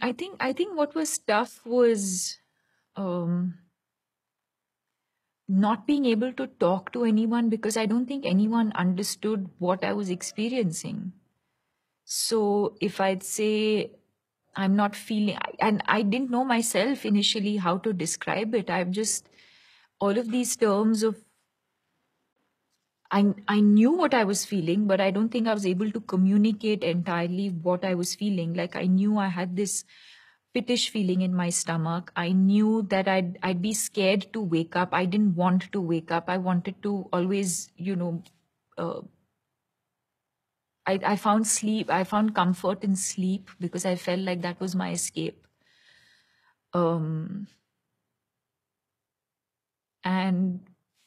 I think what was tough was not being able to talk to anyone, because I don't think anyone understood what I was experiencing. So if I'd say I'm not feeling, and I didn't know myself initially how to describe it. I've just all of these terms of I knew what I was feeling, but I don't think I was able to communicate entirely what I was feeling. Like, I knew I had this pitish feeling in my stomach. I knew that I'd be scared to wake up. I didn't want to wake up. I wanted to always, I found sleep. I found comfort in sleep because I felt like that was my escape. And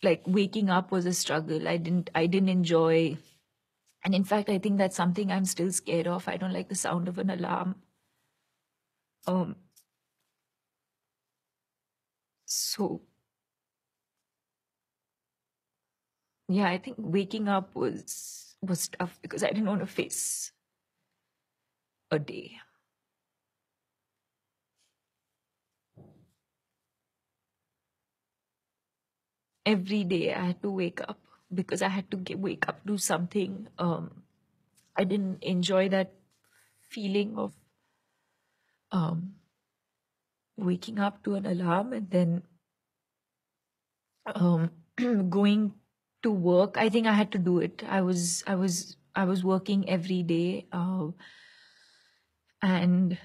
like waking up was a struggle. I didn't enjoy. And in fact, I think that's something I'm still scared of. I don't like the sound of an alarm. So yeah, I think waking up was tough because I didn't want to face a day. Every day I had to wake up because I had to wake up, do something. I didn't enjoy that feeling of waking up to an alarm and then going to work. I think I had to do it. I was working every day, and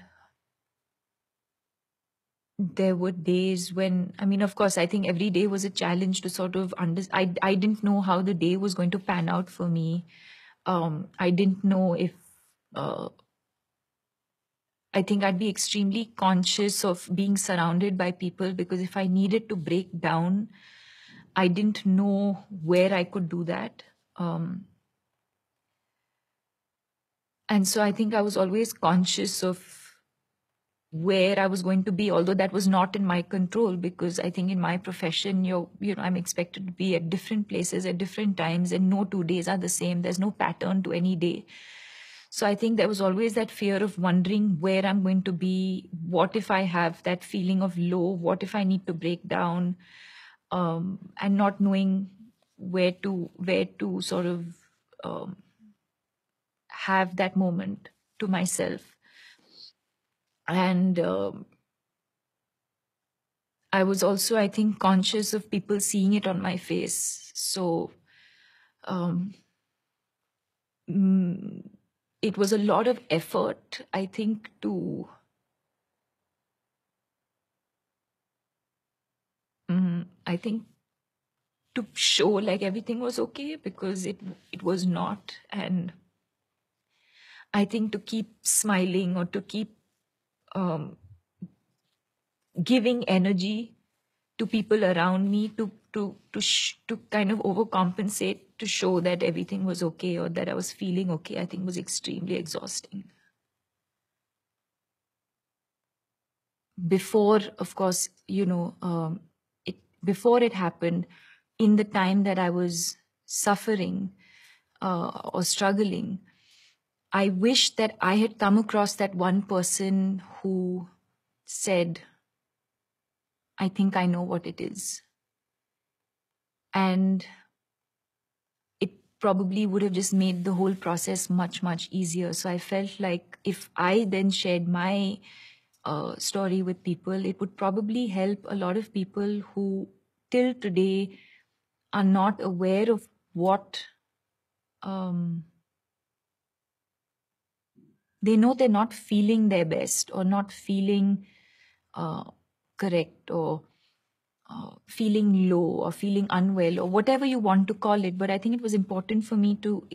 there were days when, I mean, of course, I think every day was a challenge to sort of understand. I didn't know how the day was going to pan out for me. I didn't know if, I think I'd be extremely conscious of being surrounded by people, because if I needed to break down, I didn't know where I could do that. And so I think I was always conscious of where I was going to be, although that was not in my control, because I think in my profession, I'm expected to be at different places at different times, and no 2 days are the same. There's no pattern to any day. So I think there was always that fear of wondering where I'm going to be. What if I have that feeling of low? What if I need to break down? And not knowing where to sort of have that moment to myself. And I was also, I think, conscious of people seeing it on my face. So it was a lot of effort, I think, to show like everything was okay, because it was not. And I think to keep smiling, or to keep giving energy to people around me to kind of overcompensate, to show that everything was okay, or that I was feeling okay, I think was extremely exhausting. Before, of course, before it happened, in the time that I was suffering or struggling, I wish that I had come across that one person who said, I think I know what it is. And it probably would have just made the whole process much, much easier. So I felt like if I then shared my story with people, it would probably help a lot of people who till today are not aware of what... they know they're not feeling their best, or not feeling correct, or feeling low, or feeling unwell, or whatever you want to call it. But I think it was important for me to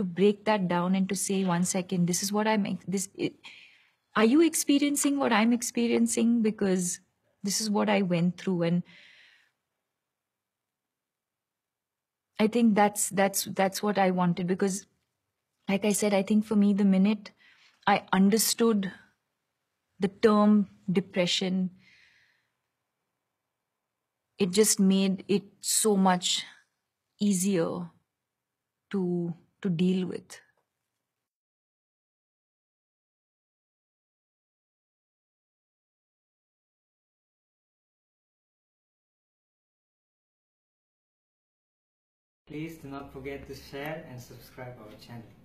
break that down and to say, one second, this is what I'm... Are you experiencing what I'm experiencing? Because this is what I went through. And I think that's what I wanted, because like I said, I think for me, the minute I understood the term depression, it just made it so much easier to deal with. Please do not forget to share and subscribe our channel.